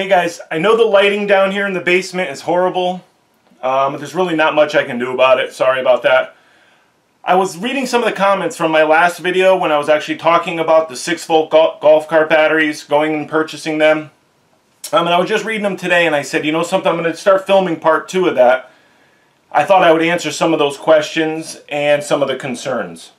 Hey guys, I know the lighting down here in the basement is horrible. There's really not much I can do about it. Sorry about that. I was reading some of the comments from my last video when I was actually talking about the 6-volt golf cart batteries, going and purchasing them. And I was just reading them today, and I said, you know something, I'm going to start filming part 2 of that. I thought I would answer some of those questions and some of the concerns.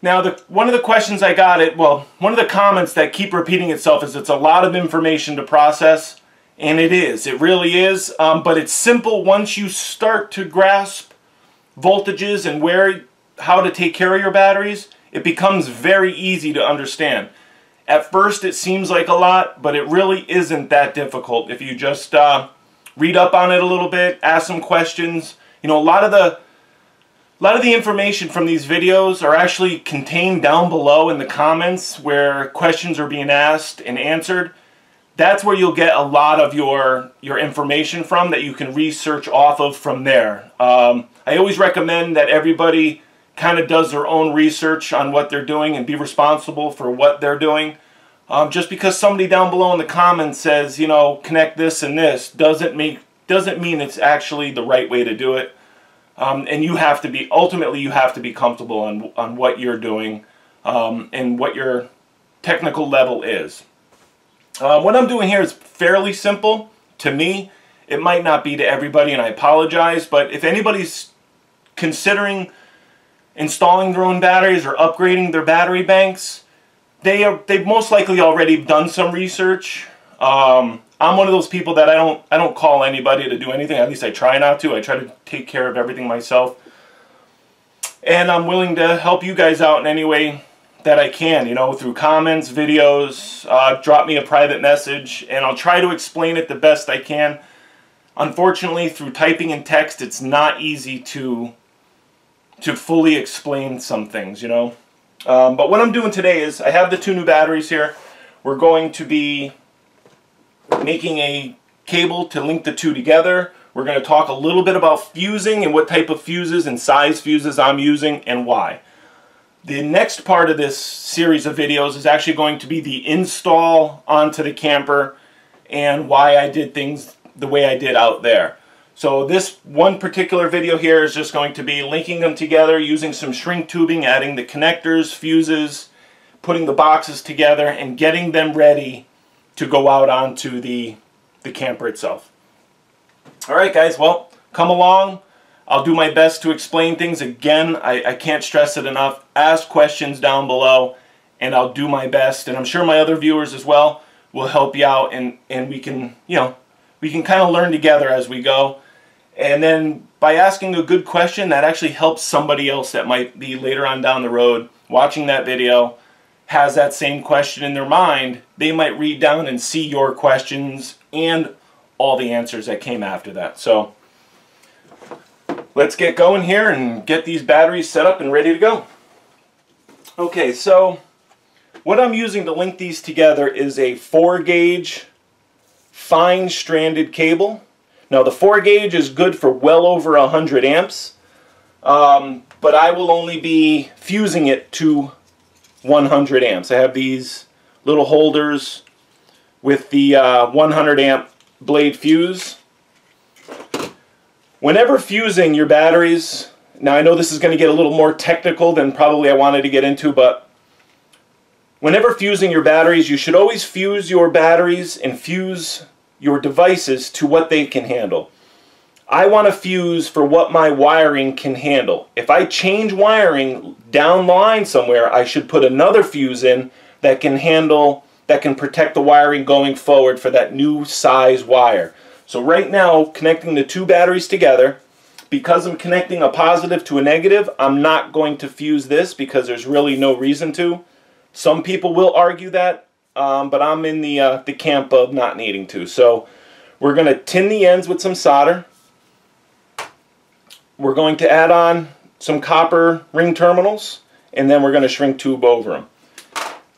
Now, one of the comments that keep repeating itself is it's a lot of information to process, and it is. It really is, but it's simple once you start to grasp voltages and how to take care of your batteries. It becomes very easy to understand. At first it seems like a lot, but it really isn't that difficult if you just read up on it a little bit, ask some questions. You know, a lot of the information from these videos are actually contained down below in the comments where questions are being asked and answered. That's where you'll get a lot of your information from that you can research off of from there. I always recommend that everybody kind of does their own research on what they're doing and be responsible for what they're doing. Just because somebody down below in the comments says, you know, connect this and this, doesn't mean it's actually the right way to do it. And you have to be, ultimately you have to be comfortable on what you're doing and what your technical level is. What I'm doing here is fairly simple to me. It might not be to everybody, and I apologize, but if anybody's considering installing their own batteries or upgrading their battery banks, they've most likely already done some research. I'm one of those people that I don't call anybody to do anything. At least I try not to. I try to take care of everything myself, and I'm willing to help you guys out in any way that I can. You know, through comments, videos, drop me a private message, and I'll try to explain it the best I can. Unfortunately, through typing and text, it's not easy to fully explain some things, you know. But what I'm doing today is I have the 2 new batteries here. We're going to be making a cable to link the 2 together. We're going to talk a little bit about fusing and what type of fuses and size fuses I'm using and why. The next part of this series of videos is actually going to be the install onto the camper and why I did things the way I did out there. So this one particular video here is just going to be linking them together, using some shrink tubing, adding the connectors, fuses, putting the boxes together, and getting them ready to go out onto the camper itself. Alright guys, well, come along. I'll do my best to explain things. Again, I can't stress it enough. Ask questions down below, and I'll do my best. And I'm sure my other viewers as well will help you out, and we can, you know, we can kind of learn together as we go. And then by asking a good question, that actually helps somebody else that might be later on down the road watching that video, has that same question in their mind. They might read down and see your questions and all the answers that came after that. So let's get going here and get these batteries set up and ready to go. Okay, so what I'm using to link these together is a 4-gauge fine stranded cable. Now the 4-gauge is good for well over 100 amps, but I will only be fusing it to 100 amps. I have these little holders with the 100 amp blade fuse. Whenever fusing your batteries, now I know this is going to get a little more technical than probably I wanted to get into, but whenever fusing your batteries, you should always fuse your batteries and fuse your devices to what they can handle. I want to fuse for what my wiring can handle. If I change wiring down the line somewhere, I should put another fuse in that can handle, that can protect the wiring going forward for that new size wire. So right now, connecting the 2 batteries together, because I'm connecting a positive to a negative, I'm not going to fuse this because there's really no reason to. Some people will argue that, but I'm in the camp of not needing to. So we're going to tin the ends with some solder. We're going to add on some copper ring terminals, and then we're going to shrink tube over them.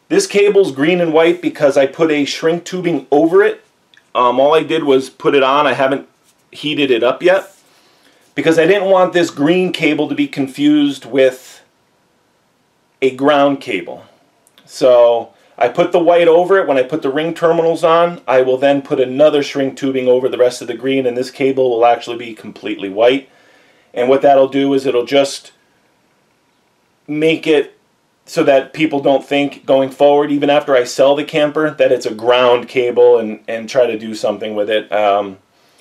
This cable's green and white because I put a shrink tubing over it. All I did was put it on. I haven't heated it up yet because I didn't want this green cable to be confused with a ground cable. So I put the white over it. When I put the ring terminals on, I will then put another shrink tubing over the rest of the green, and this cable will actually be completely white. And what that'll do is it'll just make it so that people don't think going forward, even after I sell the camper, that it's a ground cable and try to do something with it.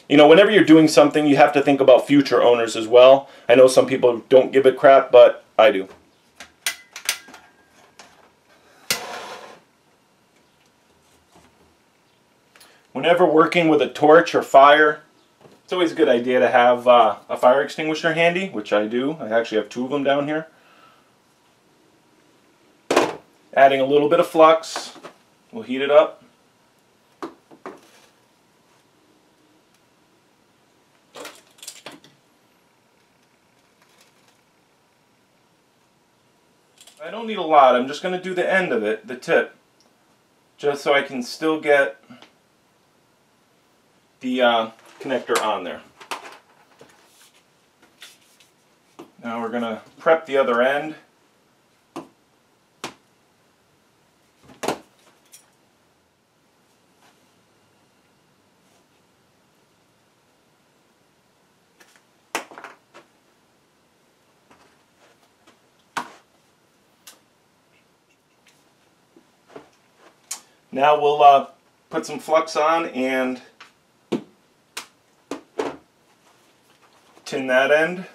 You know, whenever you're doing something, you have to think about future owners as well. I know some people don't give a crap, but I do. Whenever working with a torch or fire, it's always a good idea to have a fire extinguisher handy, which I do. I actually have two of them down here. Adding a little bit of flux, we'll heat it up. I don't need a lot, I'm just going to do the end of it, the tip, just so I can still get the connector on there. Now we're going to prep the other end. Now we'll put some flux on and tin that end.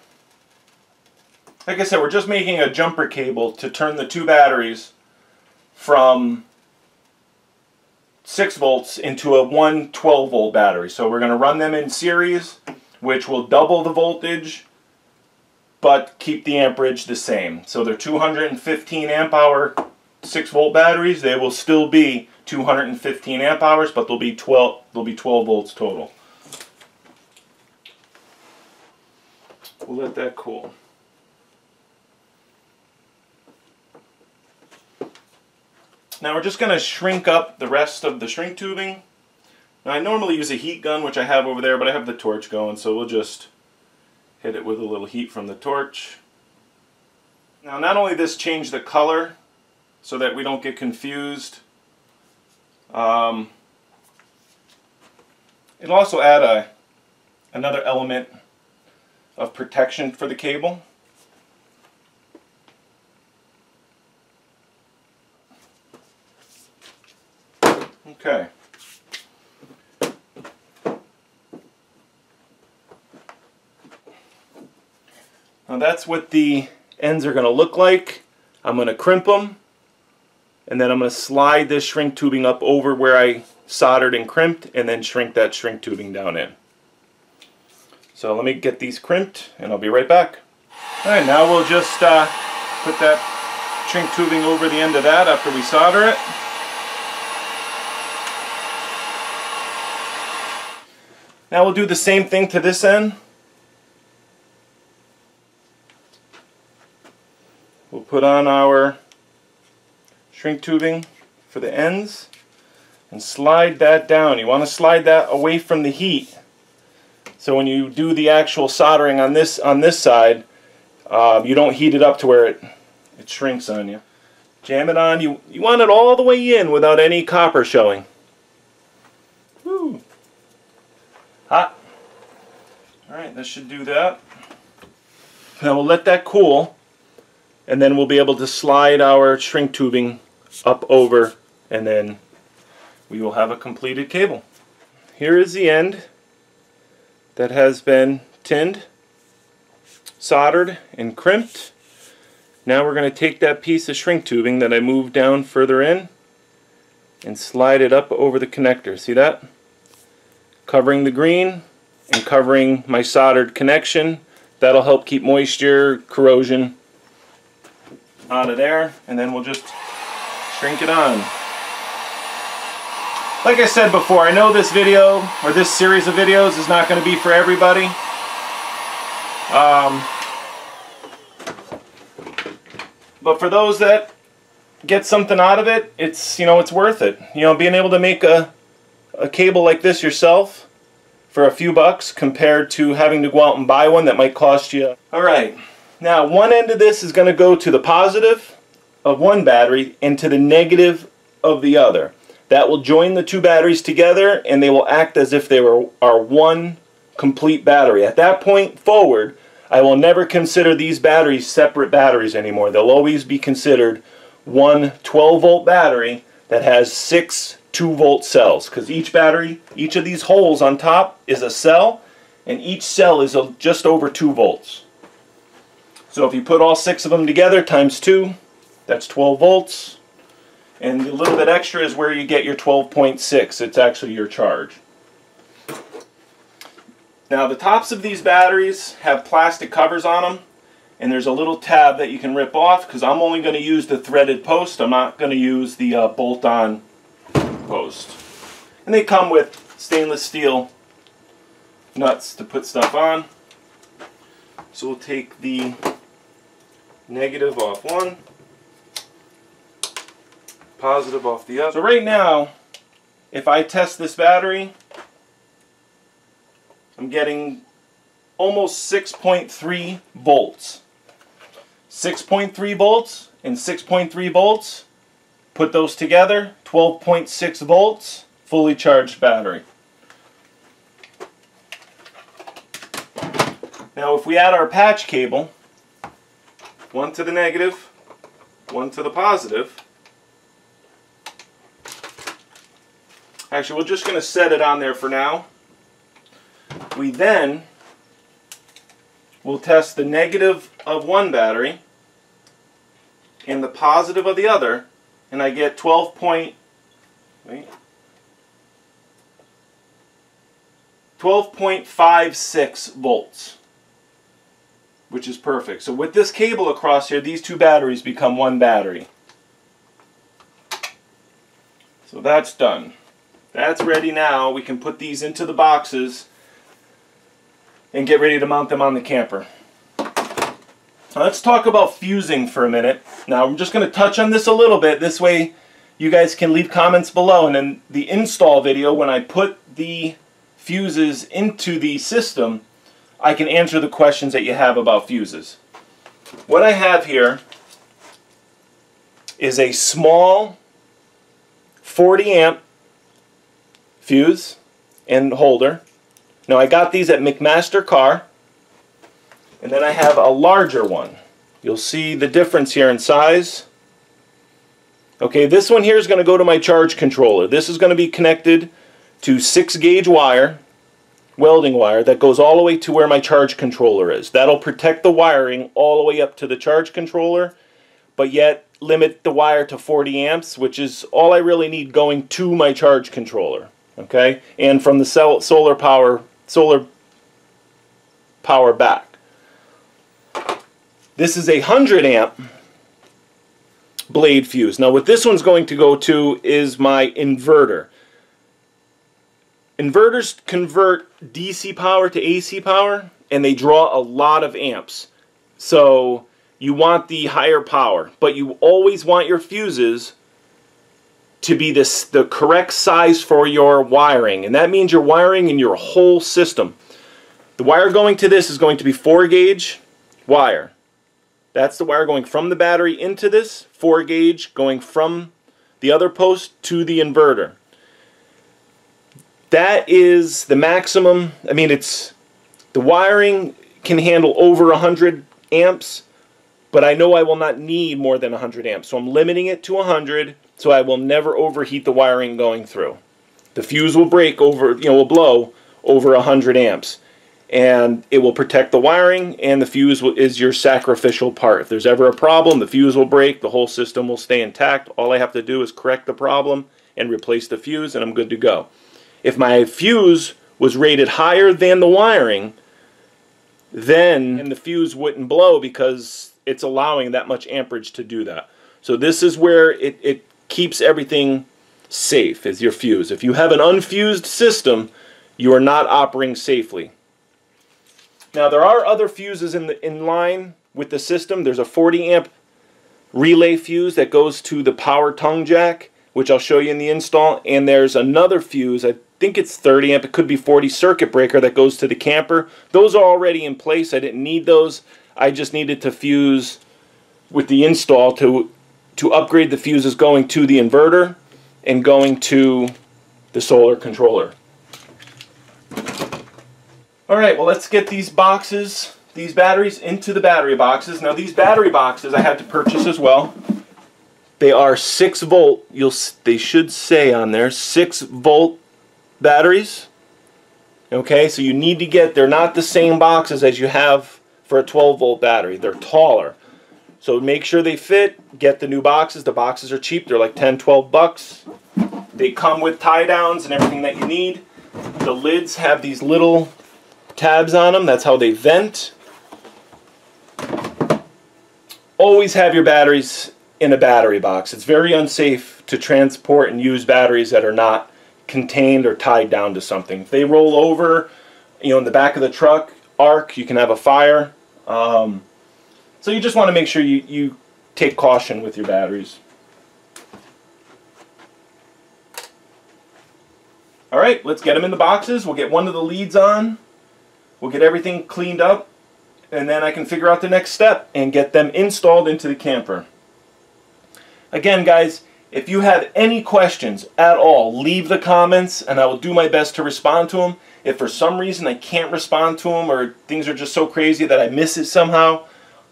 Like I said, we're just making a jumper cable to turn the two batteries from 6 volts into a 112 volt battery. So we're going to run them in series, which will double the voltage but keep the amperage the same. So they're 215 amp hour 6 volt batteries. They will still be 215 amp hours, but they'll be 12 volts total. We'll let that cool. Now we're just going to shrink up the rest of the shrink tubing. Now I normally use a heat gun, which I have over there, but I have the torch going, so we'll just hit it with a little heat from the torch. Now not only this changed the color so that we don't get confused, it'll also add another element of protection for the cable. Okay. Now that's what the ends are going to look like. I'm going to crimp them, and then I'm going to slide this shrink tubing up over where I soldered and crimped, and then shrink that shrink tubing down in. So let me get these crimped, and I'll be right back. Alright, now we'll just put that shrink tubing over the end of that after we solder it. Now we'll do the same thing to this end. We'll put on our shrink tubing for the ends and slide that down. You want to slide that away from the heat, so when you do the actual soldering on this side, you don't heat it up to where it shrinks on you. Jam it on. You want it all the way in without any copper showing. Woo! Hot. All right, that should do that. Now we'll let that cool, and then we'll be able to slide our shrink tubing up over, and then we will have a completed cable. Here is the end that has been tinned, soldered, and crimped. Now we're going to take that piece of shrink tubing that I moved down further in and slide it up over the connector. See that? Covering the green and covering my soldered connection. That'll help keep moisture, corrosion out of there, and then we'll just shrink it on. Like I said before, I know this video, or this series of videos, is not going to be for everybody. But for those that get something out of it, it's, you know, it's worth it. You know, being able to make a cable like this yourself for a few bucks compared to having to go out and buy one that might cost you. Alright, now one end of this is going to go to the positive of one battery and to the negative of the other. That will join the two batteries together and they will act as if they are one complete battery. At that point forward, I will never consider these batteries separate batteries anymore. They'll always be considered one 12-volt battery that has 6 2-volt cells, because each battery, each of these holes on top is a cell, and each cell is just over 2 volts. So if you put all 6 of them together times 2, that's 12 volts. And a little bit extra is where you get your 12.6. It's actually your charge. Now the tops of these batteries have plastic covers on them, and there's a little tab that you can rip off, because I'm only going to use the threaded post. I'm not going to use the bolt-on post. And they come with stainless steel nuts to put stuff on. So we'll take the negative off one, positive off the other. So right now, if I test this battery, I'm getting almost 6.3 volts. 6.3 volts and 6.3 volts. Put those together, 12.6 volts, fully charged battery. Now if we add our patch cable, one to the negative, one to the positive. Actually, we're just going to set it on there for now. We then will test the negative of one battery and the positive of the other, and I get 12.56 volts, which is perfect. So with this cable across here, these two batteries become one battery. So that's done. That's ready now. We can put these into the boxes and get ready to mount them on the camper. Now let's talk about fusing for a minute. Now I'm just going to touch on this a little bit. This way you guys can leave comments below, and in the install video when I put the fuses into the system, I can answer the questions that you have about fuses. What I have here is a small 40 amp fuse and holder. Now I got these at McMaster Car, and then I have a larger one. You'll see the difference here in size. Okay, this one here is going to go to my charge controller. This is going to be connected to 6-gauge wire, welding wire, that goes all the way to where my charge controller is. That'll protect the wiring all the way up to the charge controller, but yet limit the wire to 40 amps, which is all I really need going to my charge controller. Okay, and from the solar power back. This is a 100 amp blade fuse. Now what this one's going to go to is my inverter. Inverters convert DC power to AC power, and they draw a lot of amps. So you want the higher power, but you always want your fuses to be the correct size for your wiring, and that means your wiring in your whole system. The wire going to this is going to be 4-gauge wire. That's the wire going from the battery into this, 4-gauge going from the other post to the inverter. That is the maximum. I mean, it's the wiring can handle over 100 amps, but I know I will not need more than 100 amps, so I'm limiting it to 100. So I will never overheat the wiring going through. The fuse will break over, will blow over 100 amps. And it will protect the wiring, and the fuse is your sacrificial part. If there's ever a problem, the fuse will break, the whole system will stay intact. All I have to do is correct the problem and replace the fuse, and I'm good to go. If my fuse was rated higher than the wiring, then the fuse wouldn't blow because it's allowing that much amperage to do that. So this is where it keeps everything safe, is your fuse. If you have an unfused system, you are not operating safely. Now there are other fuses in line with the system. There's a 40 amp relay fuse that goes to the power tongue jack, which I'll show you in the install, and there's another fuse, I think it's 30 amp, it could be 40, circuit breaker that goes to the camper. Those are already in place. I didn't need those. I just needed to fuse with the install to upgrade the fuses going to the inverter and going to the solar controller. Alright, well, let's get these boxes, these batteries, into the battery boxes. Now these battery boxes I had to purchase as well. They are 6 volt, they should say on there, 6 volt batteries. Okay, so you need to get, they're not the same boxes as you have for a 12 volt battery, they're taller. So make sure they fit, get the new boxes. The boxes are cheap, they're like 10, 12 bucks. They come with tie downs and everything that you need. The lids have these little tabs on them, that's how they vent. Always have your batteries in a battery box. It's very unsafe to transport and use batteries that are not contained or tied down to something. If they roll over, you know, in the back of the truck, arc, you can have a fire. So you just want to make sure you take caution with your batteries. Alright, let's get them in the boxes. We'll get one of the leads on. We'll get everything cleaned up. And then I can figure out the next step and get them installed into the camper. Again, guys, if you have any questions at all, leave the comments and I will do my best to respond to them. If for some reason I can't respond to them or things are just so crazy that I miss it somehow,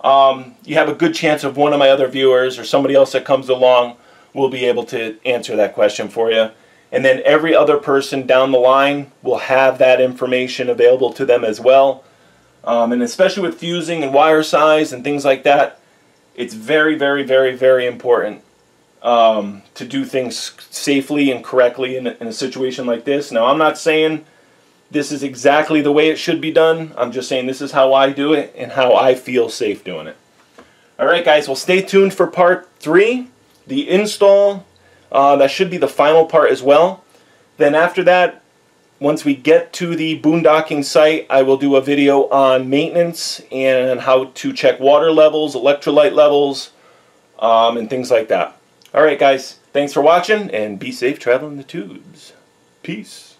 you have a good chance of one of my other viewers or somebody else that comes along will be able to answer that question for you. And then every other person down the line will have that information available to them as well. And especially with fusing and wire size and things like that, it's very, very, very, very important to do things safely and correctly in a situation like this. Now, I'm not saying this is exactly the way it should be done. I'm just saying this is how I do it and how I feel safe doing it. Alright guys, well, stay tuned for part 3, the install. That should be the final part as well. Then after that, once we get to the boondocking site, I will do a video on maintenance and how to check water levels, electrolyte levels, and things like that. Alright guys, thanks for watching and be safe traveling the tubes. Peace.